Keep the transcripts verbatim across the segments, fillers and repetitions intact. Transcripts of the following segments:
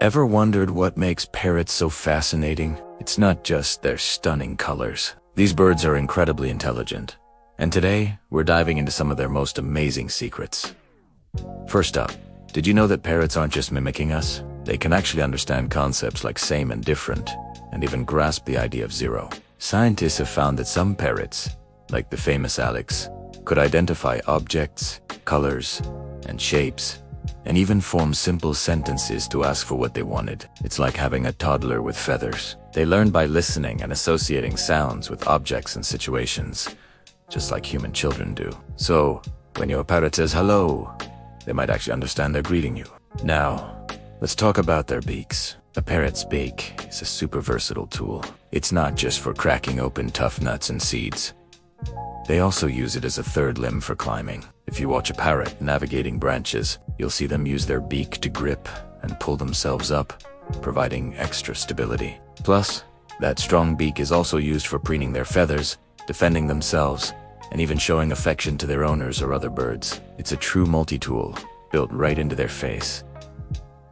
Ever wondered what makes parrots so fascinating? It's not just their stunning colors. These birds are incredibly intelligent, and today we're diving into some of their most amazing secrets. First up, did you know that parrots aren't just mimicking us? They can actually understand concepts like same and different, and even grasp the idea of zero. Scientists have found that some parrots, like the famous Alex, could identify objects, colors, and shapes, and even form simple sentences to ask for what they wanted. It's like having a toddler with feathers. They learn by listening and associating sounds with objects and situations, just like human children do. So, when your parrot says hello, they might actually understand they're greeting you. Now, let's talk about their beaks. A parrot's beak is a super versatile tool. It's not just for cracking open tough nuts and seeds. They also use it as a third limb for climbing. If you watch a parrot navigating branches, you'll see them use their beak to grip and pull themselves up, providing extra stability. Plus, that strong beak is also used for preening their feathers, defending themselves, and even showing affection to their owners or other birds. It's a true multi-tool, built right into their face.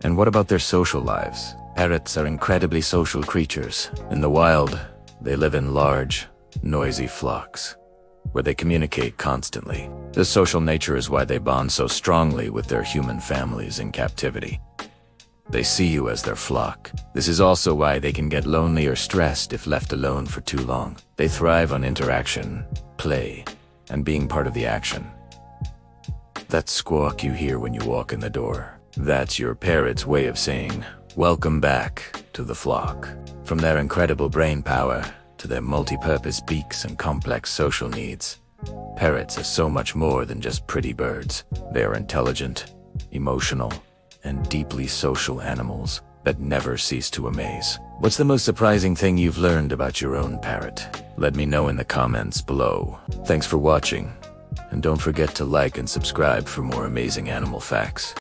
And what about their social lives? Parrots are incredibly social creatures. In the wild, they live in large, noisy flocks, where they communicate constantly. This social nature is why they bond so strongly with their human families in captivity. They see you as their flock. This is also why they can get lonely or stressed if left alone for too long. They thrive on interaction, play, and being part of the action. That squawk you hear when you walk in the door, that's your parrot's way of saying, "Welcome back to the flock." From their incredible brain power to their multi-purpose beaks and complex social needs, parrots are so much more than just pretty birds. They are intelligent, emotional, and deeply social animals that never cease to amaze. What's the most surprising thing you've learned about your own parrot? Let me know in the comments below. Thanks for watching, and don't forget to like and subscribe for more amazing animal facts.